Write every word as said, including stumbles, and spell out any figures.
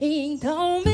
Então